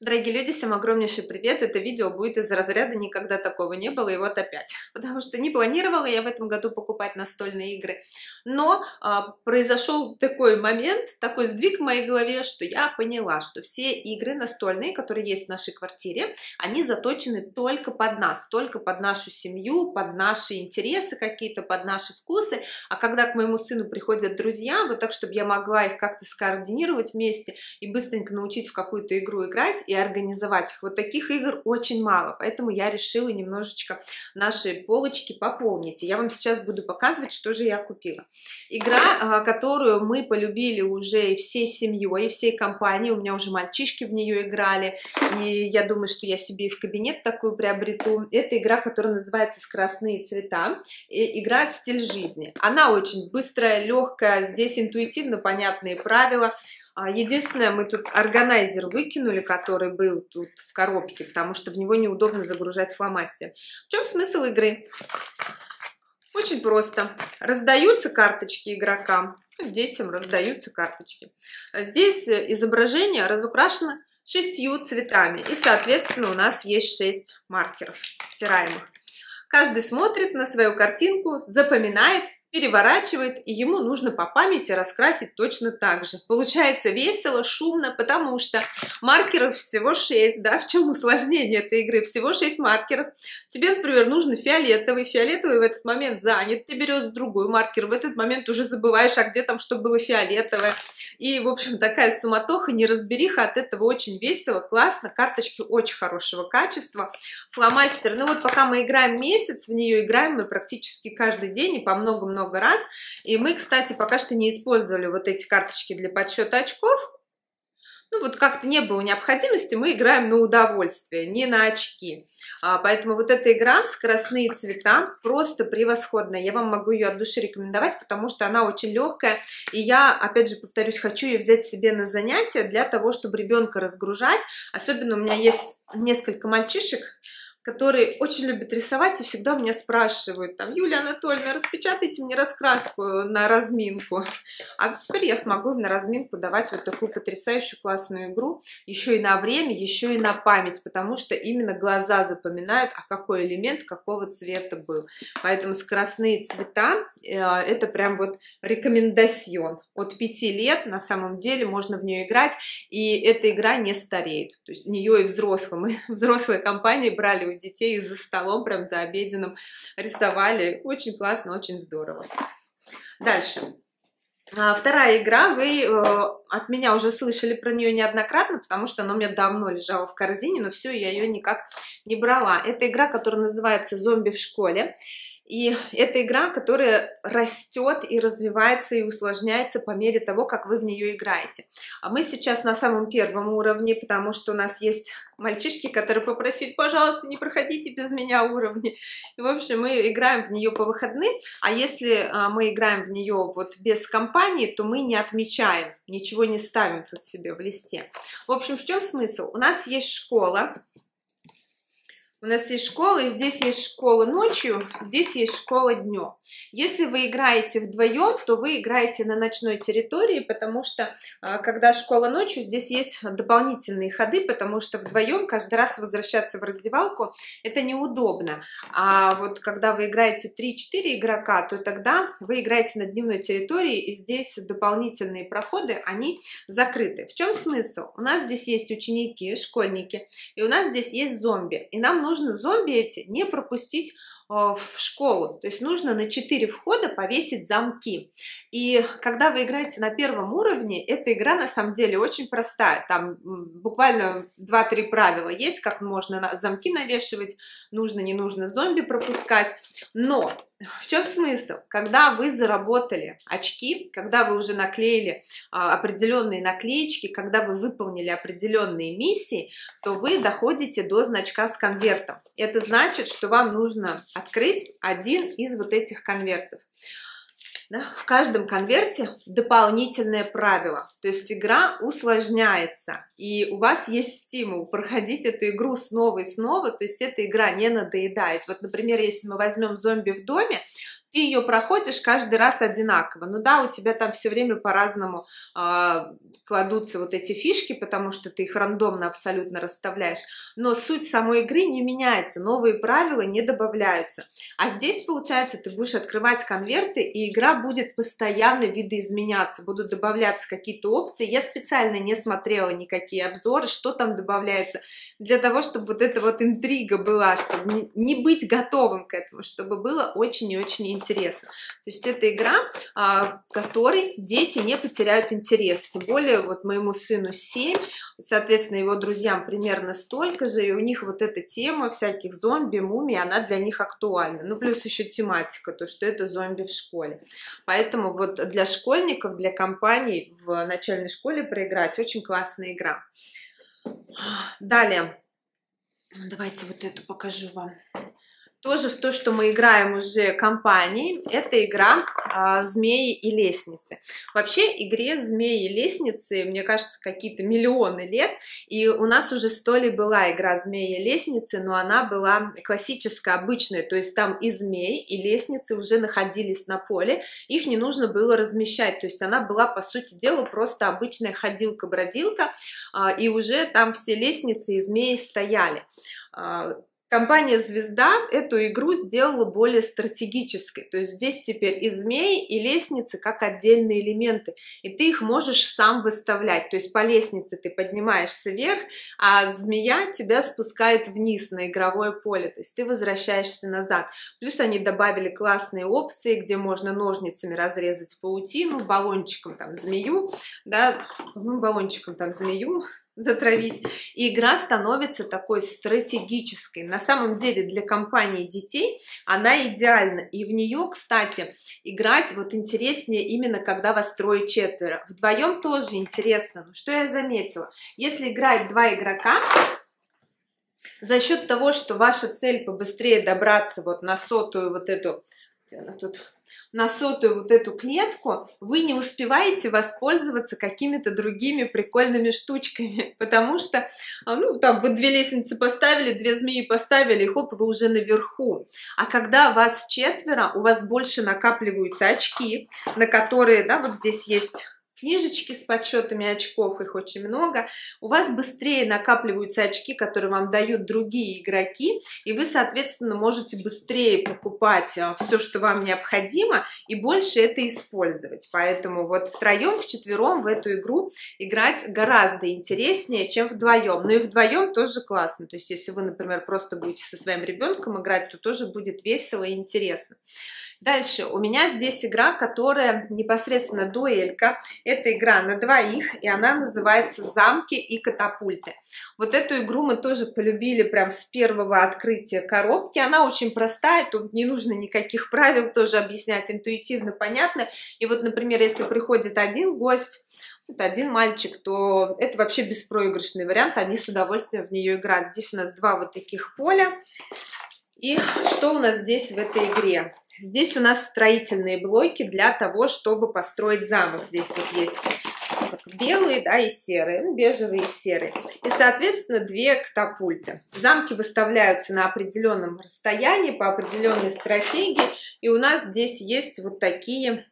Дорогие люди, всем огромнейший привет! Это видео будет из разряда «Никогда такого не было» и вот опять. Потому что не планировала я в этом году покупать настольные игры. Но произошел такой момент, такой сдвиг в моей голове, что я поняла, что все игры настольные, которые есть в нашей квартире, они заточены только под нас, только под нашу семью, под наши интересы какие-то, под наши вкусы. А когда к моему сыну приходят друзья, вот так, чтобы я могла их как-то скоординировать вместе и быстренько научить в какую-то игру играть, и организовать их. Вот таких игр очень мало, поэтому я решила немножечко наши полочки пополнить. И я вам сейчас буду показывать, что же я купила. Игра, которую мы полюбили уже и всей семьей, и всей компанией. У меня уже мальчишки в нее играли, и я думаю, что я себе и в кабинет такую приобрету. Это игра, которая называется «Скоростные цвета», и игра «Стиль жизни». Она очень быстрая, легкая, здесь интуитивно понятные правила. Единственное, мы тут органайзер выкинули, который был тут в коробке, потому что в него неудобно загружать фломастер. В чем смысл игры? Очень просто. Раздаются карточки игрокам, детям раздаются карточки. Здесь изображение разукрашено 6 цветами, и, соответственно, у нас есть 6 маркеров стираемых. Каждый смотрит на свою картинку, запоминает, переворачивает, и ему нужно по памяти раскрасить точно так же. Получается весело, шумно, потому что маркеров всего 6, да, в чем усложнение этой игры? Всего 6 маркеров. Тебе, например, нужен фиолетовый. Фиолетовый в этот момент занят, ты берешь другой маркер, в этот момент уже забываешь, а где там что было фиолетовое. И, в общем, такая суматоха, неразбериха, от этого очень весело, классно, карточки очень хорошего качества. Фломастер, ну вот пока мы играем месяц, в нее играем мы практически каждый день и по много-много раз. И мы, кстати, пока что не использовали вот эти карточки для подсчета очков. Ну вот как-то не было необходимости, мы играем на удовольствие, не на очки. Поэтому вот эта игра в «Скоростные цвета» просто превосходная. Я вам могу ее от души рекомендовать, потому что она очень легкая. И я, опять же, повторюсь, хочу ее взять себе на занятия для того, чтобы ребенка разгружать. Особенно у меня есть несколько мальчишек, которые очень любят рисовать и всегда меня спрашивают, там, Юлия Анатольевна, распечатайте мне раскраску на разминку. А теперь я смогу на разминку давать вот такую потрясающую классную игру, еще и на время, еще и на память, потому что именно глаза запоминают, а какой элемент какого цвета был. Поэтому «Скоростные цвета» – это прям вот рекомендацион. От 5 лет на самом деле можно в нее играть, и эта игра не стареет. То есть в нее и взрослые компании брали у детей за столом, прям за обеденным рисовали. Очень классно, очень здорово. Дальше. Вторая игра, вы от меня уже слышали про нее неоднократно, потому что она у меня давно лежала в корзине, но все, я ее никак не брала. Это игра, которая называется «Зомби в школе». И это игра, которая растет и развивается и усложняется по мере того, как вы в нее играете. А мы сейчас на самом первом уровне, потому что у нас есть мальчишки, которые попросили, пожалуйста, не проходите без меня уровни. И, в общем, мы играем в нее по выходным, а если мы играем в нее вот без компании, то мы не отмечаем, ничего не ставим тут себе в листе. В общем, в чем смысл? У нас есть школа. У нас есть школа, и здесь есть школа ночью, здесь есть школа днем. Если вы играете вдвоем, то вы играете на ночной территории, потому что, когда школа ночью, здесь есть дополнительные ходы, потому что вдвоем каждый раз возвращаться в раздевалку это неудобно. А вот когда вы играете 3-4 игрока, то тогда вы играете на дневной территории, и здесь дополнительные проходы, они закрыты. В чем смысл? У нас здесь есть ученики, школьники, и у нас здесь есть зомби, и нам нужно зомби эти не пропустить в школу, то есть нужно на 4 входа повесить замки. И когда вы играете на первом уровне, эта игра на самом деле очень простая, там буквально 2-3 правила есть, как можно замки навешивать, нужно, не нужно зомби пропускать, но в чем смысл? Когда вы заработали очки, когда вы уже наклеили определенные наклеечки, когда вы выполнили определенные миссии, то вы доходите до значка с конвертом. Это значит, что вам нужно открыть один из вот этих конвертов. Да? В каждом конверте дополнительное правило, то есть игра усложняется, и у вас есть стимул проходить эту игру снова и снова, то есть эта игра не надоедает. Вот, например, если мы возьмем «Зомби в доме», ты ее проходишь каждый раз одинаково. Ну да, у тебя там все время по-разному кладутся вот эти фишки, потому что ты их рандомно абсолютно расставляешь, но суть самой игры не меняется, новые правила не добавляются. А здесь, получается, ты будешь открывать конверты, и игра будет постоянно видоизменяться, будут добавляться какие-то опции. Я специально не смотрела никакие обзоры, что там добавляется, для того, чтобы вот эта вот интрига была, чтобы не быть готовым к этому, чтобы было очень и очень интересно. То есть это игра, в которой дети не потеряют интерес. Тем более вот моему сыну 7, соответственно, его друзьям примерно столько же, и у них вот эта тема всяких зомби, мумий, она для них актуальна. Ну, плюс еще тематика, то, что это зомби в школе. Поэтому вот для школьников, для компаний в начальной школе проиграть очень классная игра. Далее, давайте вот эту покажу вам. Тоже в то, что мы играем уже компанией, это игра «Змеи и лестницы». Вообще игре «Змеи и лестницы», мне кажется, какие-то миллионы лет, и у нас уже сто лет была игра «Змеи и лестницы», но она была классическая, обычная, то есть там и змеи, и лестницы уже находились на поле, их не нужно было размещать, то есть она была, по сути дела, просто обычная ходилка-бродилка, и уже там все лестницы и змеи стояли. Компания «Звезда» эту игру сделала более стратегической, то есть здесь теперь и змеи, и лестницы как отдельные элементы, и ты их можешь сам выставлять, то есть по лестнице ты поднимаешься вверх, а змея тебя спускает вниз на игровое поле, то есть ты возвращаешься назад. Плюс они добавили классные опции, где можно ножницами разрезать паутину, баллончиком там змею, да, затравить, и игра становится такой стратегической. На самом деле для компании детей она идеальна, и в нее, кстати, играть вот интереснее именно когда вас трое-четверо, вдвоем тоже интересно. Но что я заметила, если играть два игрока, за счет того, что ваша цель побыстрее добраться вот на сотую вот эту, где она тут, на сотую вот эту клетку, вы не успеваете воспользоваться какими-то другими прикольными штучками, потому что, ну, там вы две лестницы поставили, две змеи поставили, и хоп, вы уже наверху. А когда вас четверо, у вас больше накапливаются очки, на которые, да, вот здесь есть книжечки с подсчетами очков, их очень много, у вас быстрее накапливаются очки, которые вам дают другие игроки, и вы, соответственно, можете быстрее покупать все, что вам необходимо, и больше это использовать. Поэтому вот втроем, вчетвером в эту игру играть гораздо интереснее, чем вдвоем. Но и вдвоем тоже классно. То есть если вы, например, просто будете со своим ребенком играть, то тоже будет весело и интересно. Дальше у меня здесь игра, которая непосредственно дуэлька. Это игра на двоих, и она называется «Замки и катапульты». Вот эту игру мы тоже полюбили прям с первого открытия коробки. Она очень простая, тут не нужно никаких правил тоже объяснять, интуитивно понятно. И вот, например, если приходит один гость, вот один мальчик, то это вообще беспроигрышный вариант, они с удовольствием в нее играют. Здесь у нас два вот таких поля. И что у нас здесь в этой игре? Здесь у нас строительные блоки для того, чтобы построить замок. Здесь вот есть белые, да, и серые, бежевые и серые. И, соответственно, две катапульты. Замки выставляются на определенном расстоянии, по определенной стратегии. И у нас здесь есть вот такие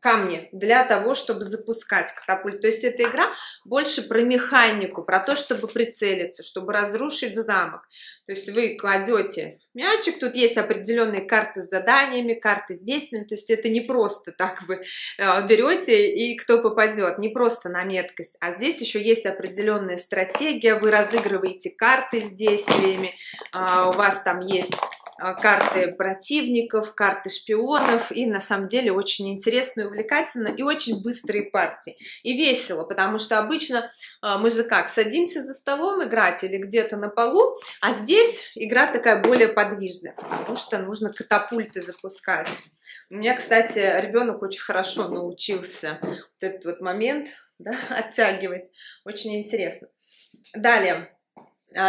камни для того, чтобы запускать катапульт. То есть эта игра больше про механику, про то, чтобы прицелиться, чтобы разрушить замок. То есть вы кладете мячик, тут есть определенные карты с заданиями, карты с действиями, то есть это не просто так вы берете и кто попадет, не просто на меткость, а здесь еще есть определенная стратегия, вы разыгрываете карты с действиями, у вас там есть карты противников, карты шпионов, и на самом деле очень интересно и увлекательно, и очень быстрые партии, и весело, потому что обычно мы же как, садимся за столом играть или где-то на полу, а здесь игра такая более подвижная, потому что нужно катапульты запускать. У меня, кстати, ребенок очень хорошо научился вот этот вот момент, да, оттягивать, очень интересно. Далее.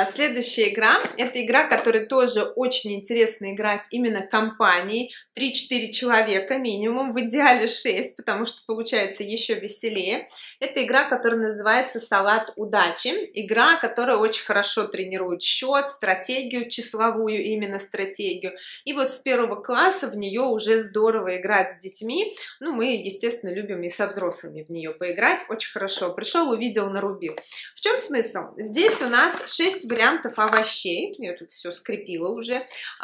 Следующая игра, это игра, которая тоже очень интересно играть именно компанией, 3-4 человека минимум, в идеале 6, потому что получается еще веселее. Это игра, которая называется «Салат удачи», игра, которая очень хорошо тренирует счет, стратегию, числовую именно стратегию. И вот с первого класса в нее уже здорово играть с детьми, ну мы, естественно, любим и со взрослыми в нее поиграть, очень хорошо. Пришел, увидел, нарубил. В чем смысл? Здесь у нас 6 вариантов овощей. Я тут все скрепила уже,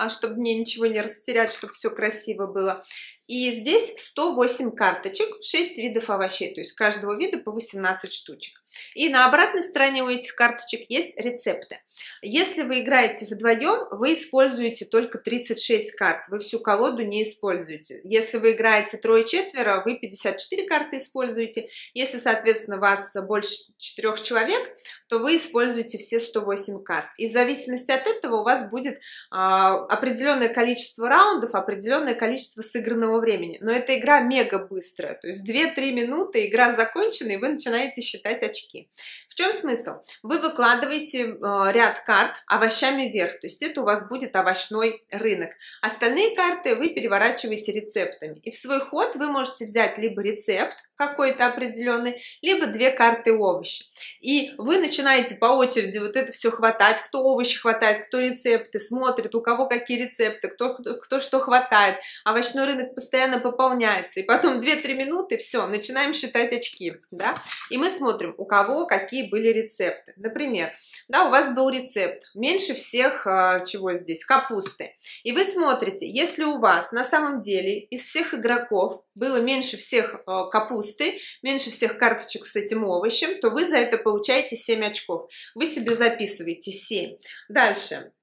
чтобы мне ничего не растерять, чтобы все красиво было. И здесь 108 карточек, 6 видов овощей, то есть каждого вида по 18 штучек. И на обратной стороне у этих карточек есть рецепты. Если вы играете вдвоем, вы используете только 36 карт, вы всю колоду не используете. Если вы играете трое-четверо, вы 54 карты используете. Если, соответственно, вас больше 4 человек, то вы используете все 108 карт. И в зависимости от этого у вас будет определенное количество раундов, определенное количество сыгранного времени. Но эта игра мега быстрая, то есть 2-3 минуты, игра закончена, и вы начинаете считать очки. В чем смысл? Вы выкладываете ряд карт овощами вверх, то есть это у вас будет овощной рынок. Остальные карты вы переворачиваете рецептами. И в свой ход вы можете взять либо рецепт какой-то определенный, либо 2 карты овощи. И вы начинаете по очереди вот это все хватать, кто овощи хватает, кто рецепты, смотрит, у кого какие рецепты, кто что хватает. Овощной рынок постоянно пополняется. И потом 2-3 минуты, все, начинаем считать очки. Да? И мы смотрим, у кого какие были рецепты. Например, да, у вас был рецепт меньше всех, чего здесь, капусты. И вы смотрите, если у вас на самом деле из всех игроков было меньше всех капусты, меньше всех карточек с этим овощем, то вы за это получаете 7 очков. Вы себе записываете 7. Дальше.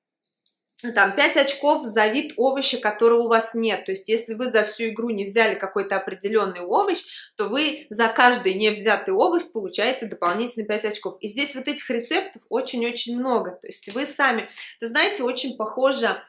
Там 5 очков за вид овоща, которого у вас нет. То есть, если вы за всю игру не взяли какой-то определенный овощ, то вы за каждый невзятый овощ получаете дополнительно 5 очков. И здесь вот этих рецептов очень-очень много. То есть, вы сами, знаете, очень похоже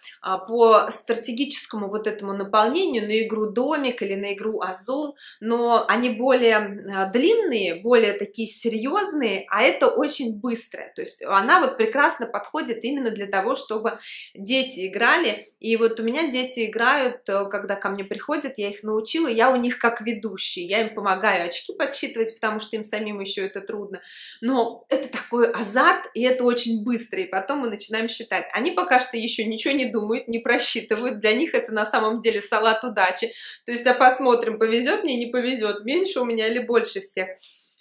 по стратегическому вот этому наполнению на игру «Домик» или на игру «Озон», но они более длинные, более такие серьезные, а это очень быстрое. То есть, она вот прекрасно подходит именно для того, чтобы дети играли, и вот у меня дети играют, когда ко мне приходят, я их научила, я у них как ведущий, я им помогаю очки подсчитывать, потому что им самим еще это трудно, но это такой азарт, и это очень быстро, и потом мы начинаем считать. Они пока что еще ничего не думают, не просчитывают, для них это на самом деле салат удачи, то есть да, посмотрим, повезет мне, не повезет, меньше у меня или больше всех.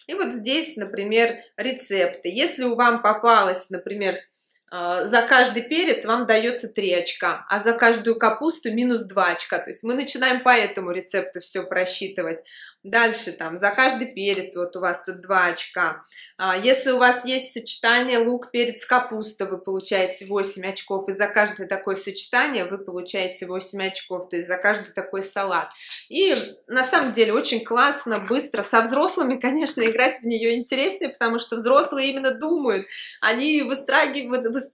И вот здесь, например, рецепты. Если у вам попалось, например, за каждый перец вам дается 3 очка, а за каждую капусту минус 2 очка. То есть мы начинаем по этому рецепту все просчитывать. Дальше там за каждый перец вот у вас тут 2 очка. Если у вас есть сочетание лук, перец, капуста, вы получаете 8 очков. И за каждое такое сочетание вы получаете 8 очков. То есть за каждый такой салат. И на самом деле очень классно, быстро. Со взрослыми, конечно, играть в нее интереснее, потому что взрослые именно думают. Они выстраивают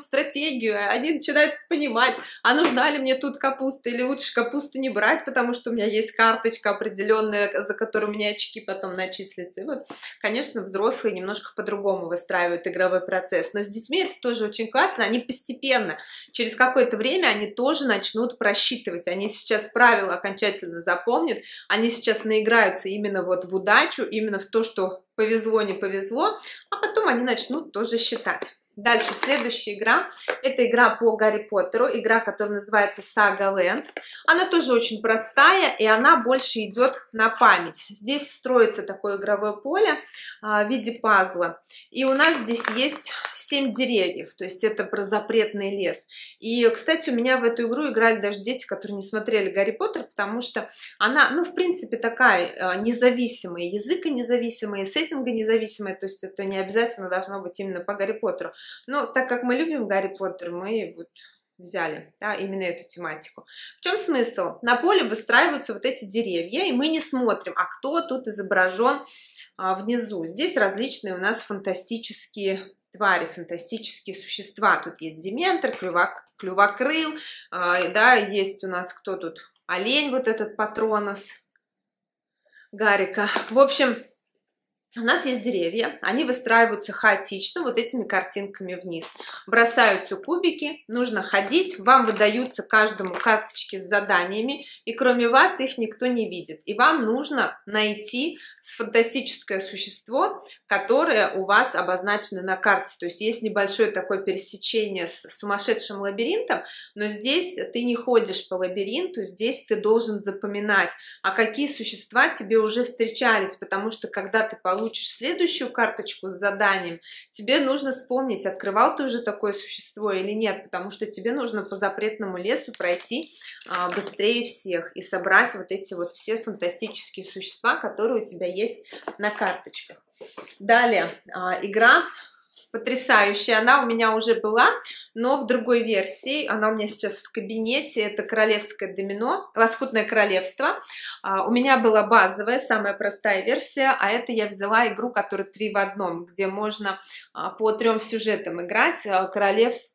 стратегию, они начинают понимать, а нужна ли мне тут капуста, или лучше капусту не брать, потому что у меня есть карточка определенная, за которую у меня очки потом начислятся. И вот, конечно, взрослые немножко по-другому выстраивают игровой процесс, но с детьми это тоже очень классно, они постепенно, через какое-то время они тоже начнут просчитывать, они сейчас правила окончательно запомнят, они сейчас наиграются именно вот в удачу, именно в то, что повезло, не повезло, а потом они начнут тоже считать. Дальше следующая игра, это игра по Гарри Поттеру, игра, которая называется Saga Land. Она тоже очень простая, и она больше идет на память. Здесь строится такое игровое поле в виде пазла, и у нас здесь есть 7 деревьев, то есть это про запретный лес. И, кстати, у меня в эту игру играли даже дети, которые не смотрели Гарри Поттер, потому что она, ну, в принципе, такая независимая, языка независимая, сеттинга независимая, то есть это не обязательно должно быть именно по Гарри Поттеру. Но так как мы любим Гарри Поттер, мы вот взяли, да, именно эту тематику. В чем смысл? На поле выстраиваются вот эти деревья, и мы не смотрим, а кто тут изображен внизу. Здесь различные у нас фантастические твари, фантастические существа. Тут есть дементор, клювокрыл, да, есть у нас кто тут? Олень, вот этот Патронус Гарика. В общем, У нас есть деревья, они выстраиваются хаотично вот этими картинками вниз. Бросаются кубики, нужно ходить, вам выдаются каждому карточки с заданиями, и кроме вас их никто не видит. И вам нужно найти фантастическое существо, которое у вас обозначено на карте. То есть есть небольшое такое пересечение с сумасшедшим лабиринтом, но здесь ты не ходишь по лабиринту, здесь ты должен запоминать, а какие существа тебе уже встречались, потому что когда ты получишь следующую карточку с заданием, тебе нужно вспомнить, открывал ты уже такое существо или нет, потому что тебе нужно по запретному лесу пройти быстрее всех и собрать вот эти вот все фантастические существа, которые у тебя есть на карточках. Далее, игра потрясающая, она у меня уже была, но в другой версии, она у меня сейчас в кабинете, это Королевское домино, Лоскутное королевство. У меня была базовая, самая простая версия, а это я взяла игру, которая 3 в 1, где можно по 3 сюжетам играть,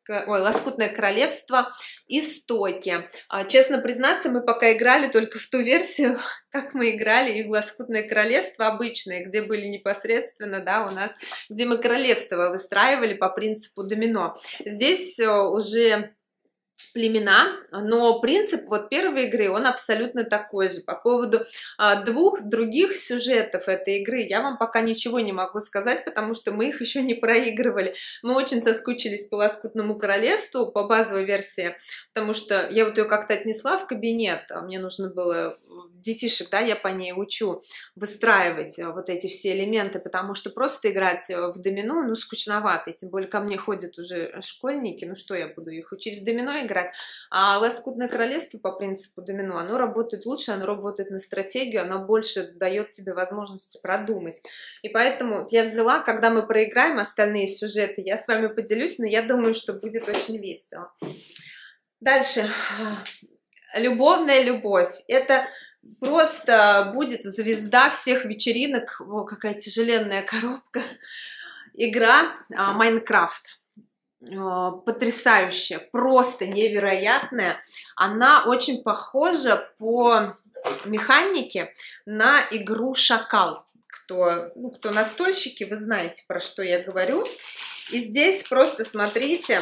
Лоскутное королевство истоки. Честно признаться, мы пока играли только в ту версию, как мы играли и в Лоскутное королевство обычное, где были непосредственно, да, у нас, где мы королевство выстраивали по принципу домино. Здесь уже племена, но принцип вот первой игры, он абсолютно такой же. По поводу 2 других сюжетов этой игры я вам пока ничего не могу сказать, потому что мы их еще не проигрывали. Мы очень соскучились по Лоскутному королевству, по базовой версии, потому что я вот ее как-то отнесла в кабинет, мне нужно было детишек, да, я по ней учу выстраивать вот эти все элементы, потому что просто играть в домино, ну, скучновато, и тем более ко мне ходят уже школьники, ну, что я буду их учить в домино играть. А Лоскутное королевство по принципу домино, оно работает лучше, оно работает на стратегию, оно больше дает тебе возможности продумать. И поэтому я взяла, когда мы проиграем остальные сюжеты, я с вами поделюсь, но я думаю, что будет очень весело. Дальше. Любовная любовь. Это просто будет звезда всех вечеринок. О, какая тяжеленная коробка. Игра Майнкрафт. Потрясающая, просто невероятная. Она очень похожа по механике на игру «Шакал». Кто настольщики, вы знаете, про что я говорю. И здесь просто смотрите,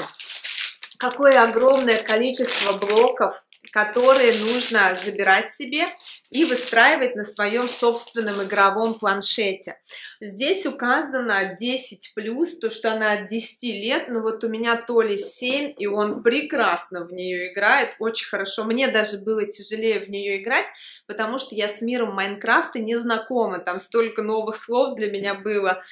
какое огромное количество блоков, которые нужно забирать себе и выстраивать на своем собственном игровом планшете. Здесь указано 10+, то, что она от 10 лет, но вот у меня Толя 7, и он прекрасно в нее играет, очень хорошо. Мне даже было тяжелее в нее играть, потому что я с миром Майнкрафта не знакома, там столько новых слов для меня было,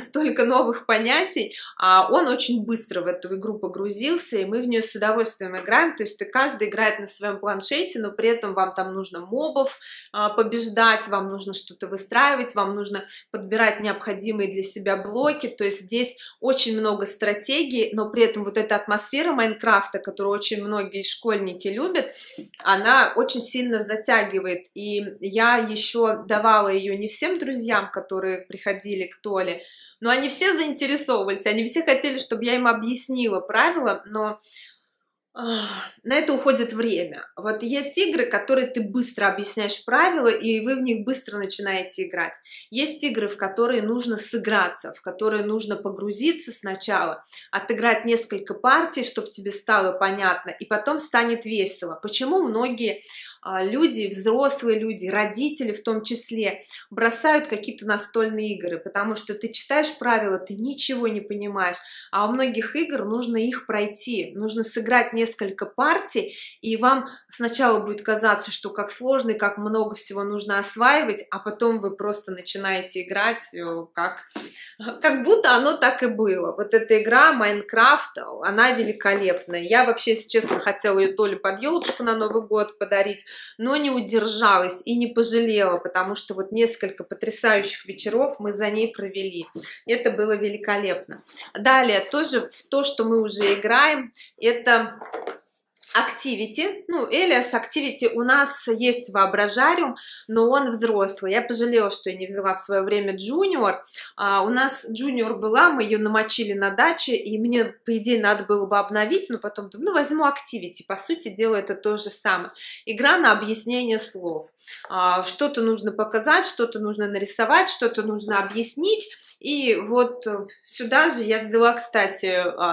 столько новых понятий, а он очень быстро в эту игру погрузился, и мы в нее с удовольствием играем, то есть каждый играет на своем планшете, но при этом вам там нужно мобов побеждать, вам нужно что-то выстраивать, вам нужно подбирать необходимые для себя блоки, то есть здесь очень много стратегий, но при этом вот эта атмосфера Майнкрафта, которую очень многие школьники любят, она очень сильно затягивает, и я еще давала ее не всем друзьям, которые приходили к Толе, но они все заинтересовывались, они все хотели, чтобы я им объяснила правила, но на это уходит время. Вот есть игры, которые ты быстро объясняешь правила, и вы в них быстро начинаете играть. Есть игры, в которые нужно сыграться, в которые нужно погрузиться сначала, отыграть несколько партий, чтобы тебе стало понятно, и потом станет весело. Почему многие люди, взрослые люди, родители в том числе, бросают какие-то настольные игры, потому что ты читаешь правила, ты ничего не понимаешь, а у многих игр нужно их пройти, нужно сыграть несколько партий, и вам сначала будет казаться, что как сложно и как много всего нужно осваивать, а потом вы просто начинаете играть как будто оно так и было. Вот эта игра Майнкрафт, она великолепная. Я вообще, если честно, хотела ее то ли под елочку на Новый год подарить, но не удержалась и не пожалела, потому что вот несколько потрясающих вечеров мы за ней провели. Это было великолепно. Далее, тоже в то, что мы уже играем, это Активити, ну, Элиас, Активити, у нас есть Воображариум, но он взрослый. Я пожалела, что я не взяла в свое время Джуниор. У нас Джуниор была, мы ее намочили на даче, и мне, по идее, надо было бы обновить, но потом думаю, ну, возьму Активити, по сути дела, это то же самое. Игра на объяснение слов. Что-то нужно показать, что-то нужно нарисовать, что-то нужно объяснить. И вот сюда же я взяла, кстати,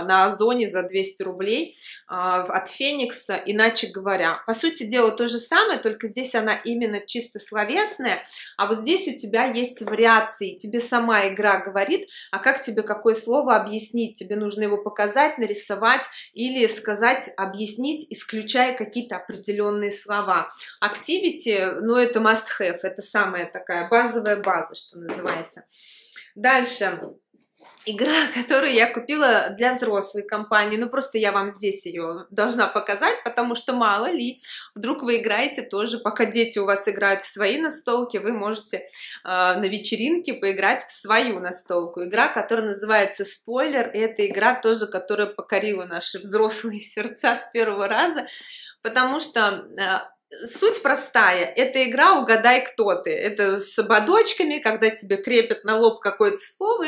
на Озоне за 200 рублей от Феникса, иначе говоря. По сути дела то же самое, только здесь она именно чисто словесная, а вот здесь у тебя есть вариации. Тебе сама игра говорит, а как тебе какое слово объяснить. Тебе нужно его показать, нарисовать или сказать, объяснить, исключая какие-то определенные слова. Activity, ну это must have, это самая такая базовая база, что называется. Дальше. Игра, которую я купила для взрослой компании. Ну, просто я вам здесь ее должна показать, потому что мало ли, вдруг вы играете тоже, пока дети у вас играют в свои настолки, вы можете на вечеринке поиграть в свою настолку. Игра, которая называется «Спойлер», и это игра тоже, которая покорила наши взрослые сердца с первого раза, потому что... Суть простая. Это игра «Угадай, кто ты». Это с ободочками, когда тебе крепят на лоб какое-то слово,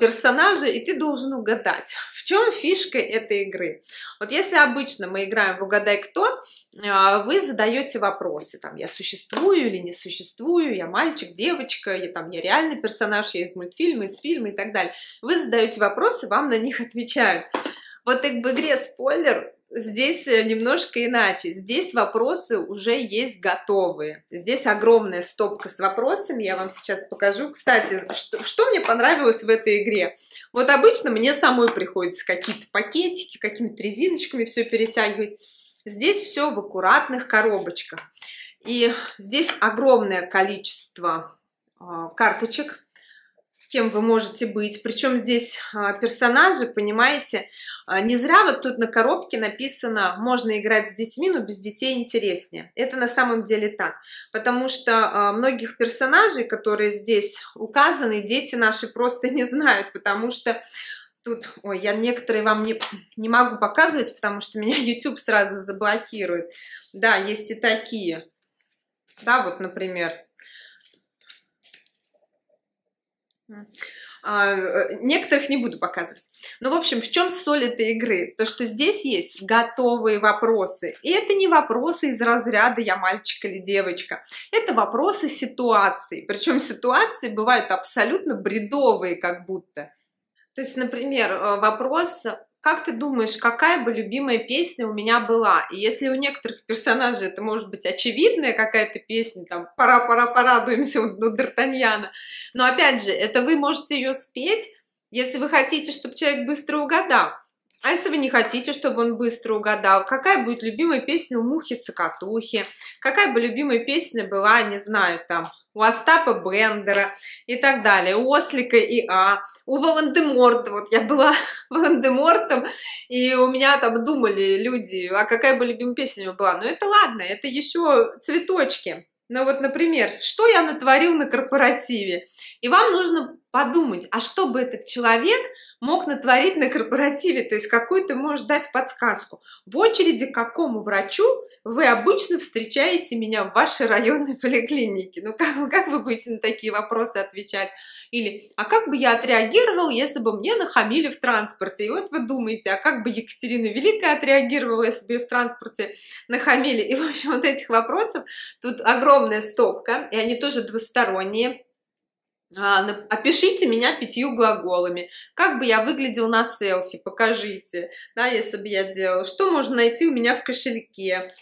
персонажа, и ты должен угадать. В чем фишка этой игры? Вот если обычно мы играем в «Угадай, кто», вы задаете вопросы. Там, я существую или не существую, я мальчик, девочка, я реальный персонаж, я из мультфильма, из фильма и так далее. Вы задаете вопросы, вам на них отвечают. Вот и в игре «Спойлер» здесь немножко иначе. Здесь вопросы уже есть готовые. Здесь огромная стопка с вопросами. Я вам сейчас покажу. Кстати, что мне понравилось в этой игре? Вот обычно мне самой приходится какие-то пакетики, какими-то резиночками все перетягивать. Здесь все в аккуратных коробочках. И здесь огромное количество карточек, кем вы можете быть, причем здесь персонажи, понимаете, не зря вот тут на коробке написано, можно играть с детьми, но без детей интереснее. Это на самом деле так, потому что многих персонажей, которые здесь указаны, дети наши просто не знают, потому что тут, ой, я некоторые вам не могу показывать, потому что меня YouTube сразу заблокирует. Да, есть и такие, да, вот, например, некоторых не буду показывать. Ну, в общем, в чем соль этой игры? То, что здесь есть готовые вопросы. И это не вопросы из разряда «я мальчик или девочка». Это вопросы ситуации. Причем ситуации бывают абсолютно бредовые как будто. То есть, например, вопрос... Как ты думаешь, какая бы любимая песня у меня была? И если у некоторых персонажей это может быть очевидная какая-то песня, там «Пора-пора, порадуемся» у Д'Артаньяна, но опять же, это вы можете ее спеть, если вы хотите, чтобы человек быстро угадал. А если вы не хотите, чтобы он быстро угадал, какая будет любимая песня у Мухи-цокотухи, какая бы любимая песня была, не знаю, там... у Остапа Бендера и так далее, у Ослика и у Волан-де-Морта. Вот я была Волан-де-Мортом, и у меня там думали люди, а какая бы любимая песня у меня была. Ну это ладно, это еще цветочки. Но вот, например, что я натворил на корпоративе? И вам нужно подумать, а что бы этот человек мог натворить на корпоративе? То есть какую-то можешь дать подсказку. В очереди к какому врачу вы обычно встречаете меня в вашей районной поликлинике? Ну как вы будете на такие вопросы отвечать? Или, а как бы я отреагировал, если бы мне нахамили в транспорте? И вот вы думаете, а как бы Екатерина Великая отреагировала, если бы в транспорте нахамили? И в общем вот этих вопросов тут огромное стопка, и они тоже двусторонние. Опишите меня 5 глаголами. Как бы я выглядел на селфи, покажите, да, если бы я делал. Что можно найти у меня в кошельке?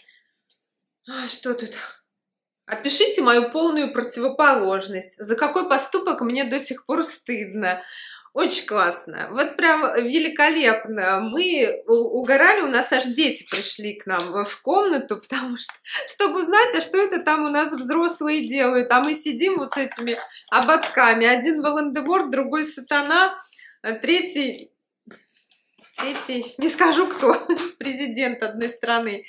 Что тут? Опишите мою полную противоположность. За какой поступок мне до сих пор стыдно? Очень классно. Вот прям великолепно. Мы угорали, у нас аж дети пришли к нам в комнату, потому что, чтобы узнать, а что это там у нас взрослые делают. А мы сидим вот с этими ободками. Один Волан-де-Морт, другой сатана, третий, не скажу кто, президент одной страны.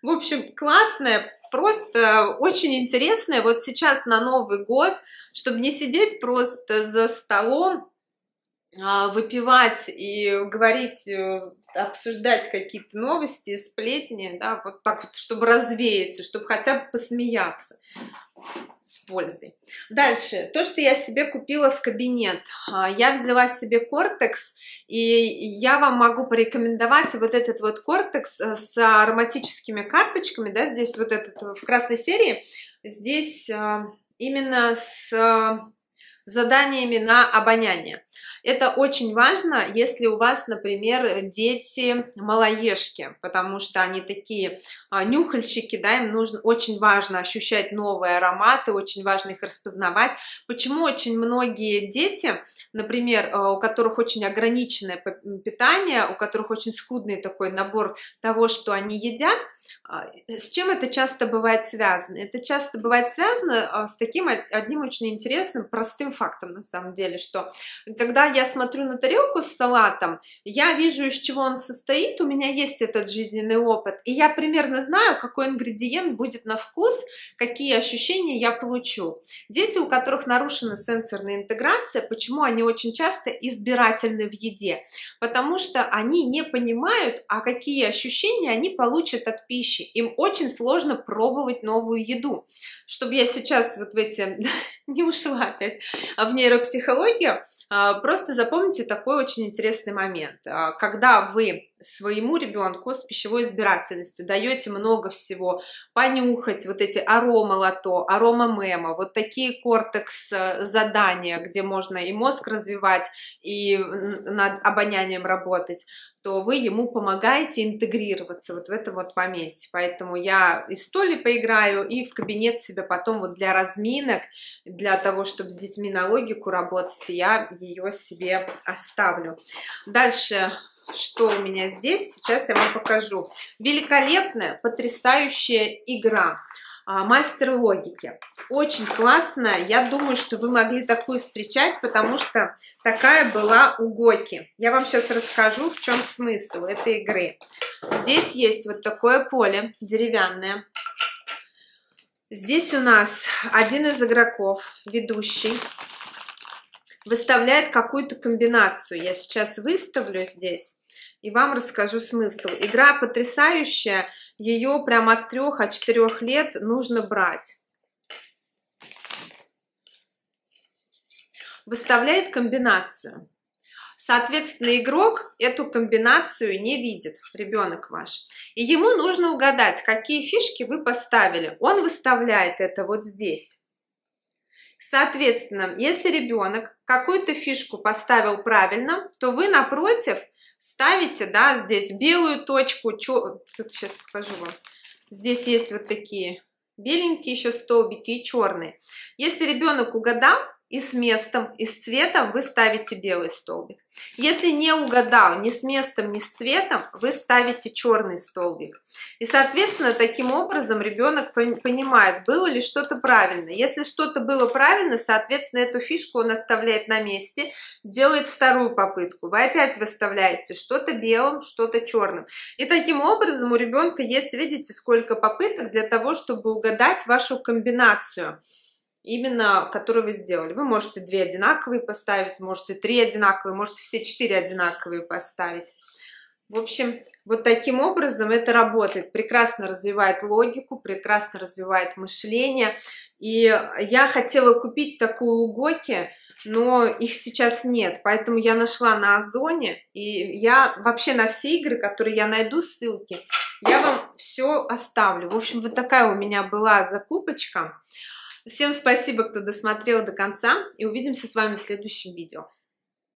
В общем, классная, просто очень интересная. Вот сейчас на Новый год, чтобы не сидеть просто за столом, выпивать и говорить, обсуждать какие-то новости, сплетни, да, вот так вот, чтобы развеяться, чтобы хотя бы посмеяться с пользой. Дальше, то, что я себе купила в кабинет. Я взяла себе Cortex, и я вам могу порекомендовать вот этот вот Cortex с ароматическими карточками, да, здесь вот этот в красной серии, здесь именно с заданиями на обоняние. Это очень важно, если у вас, например, дети малоежки, потому что они такие нюхальщики, да, им нужно, очень важно ощущать новые ароматы, очень важно их распознавать. Почему очень многие дети, например, у которых очень ограниченное питание, у которых очень скудный такой набор того, что они едят, с чем это часто бывает связано? Это часто бывает связано с таким одним очень интересным, простым фактом, на самом деле, что когда я смотрю на тарелку с салатом, я вижу, из чего он состоит, у меня есть этот жизненный опыт, и я примерно знаю, какой ингредиент будет на вкус, какие ощущения я получу. Дети, у которых нарушена сенсорная интеграция, почему они очень часто избирательны в еде? Потому что они не понимают, а какие ощущения они получат от пищи. Им очень сложно пробовать новую еду. Чтобы я сейчас вот в эти... не ушла опять в нейропсихологию, просто запомните такой очень интересный момент. Когда вы своему ребенку с пищевой избирательностью даете много всего, понюхать вот эти арома лото, арома мема, вот такие кортекс задания, где можно и мозг развивать, и над обонянием работать, то вы ему помогаете интегрироваться вот в этом вот моменте. Поэтому я и в столе поиграю, и в кабинет себе потом вот для разминок, для того, чтобы с детьми на логику работать, я ее себе оставлю. Дальше... Что у меня здесь? Сейчас я вам покажу. Великолепная, потрясающая игра «Мастер логики». Очень классная. Я думаю, что вы могли такую встречать, потому что такая была у Гоки. Я вам сейчас расскажу, в чем смысл этой игры. Здесь есть вот такое поле деревянное. Здесь у нас один из игроков, ведущий, выставляет какую-то комбинацию. Я сейчас выставлю здесь и вам расскажу смысл. Игра потрясающая, ее прям от 3–4 лет нужно брать. Выставляет комбинацию. Соответственно, игрок эту комбинацию не видит, ребенок ваш. И ему нужно угадать, какие фишки вы поставили. Он выставляет это вот здесь. Соответственно, если ребенок какую-то фишку поставил правильно, то вы напротив ставите, да, здесь белую точку. Тут сейчас покажу вам. Здесь есть вот такие беленькие еще столбики и черные. Если ребенок угадал, и с местом, и с цветом, вы ставите белый столбик. Если не угадал ни с местом, ни с цветом, вы ставите черный столбик. И, соответственно, таким образом ребенок понимает, было ли что-то правильно. Если что-то было правильно, соответственно, эту фишку он оставляет на месте, делает вторую попытку. Вы опять выставляете что-то белым, что-то черным. И таким образом у ребенка есть, видите, сколько попыток для того, чтобы угадать вашу комбинацию, именно которую вы сделали. Вы можете 2 одинаковые поставить, можете 3 одинаковые, можете все 4 одинаковые поставить. В общем, вот таким образом это работает. Прекрасно развивает логику, прекрасно развивает мышление. И я хотела купить такую у Гоки, но их сейчас нет, поэтому я нашла на Озоне, и я вообще на все игры, которые я найду, ссылки, я вам все оставлю. В общем, вот такая у меня была закупочка. Всем спасибо, кто досмотрел до конца, и увидимся с вами в следующем видео.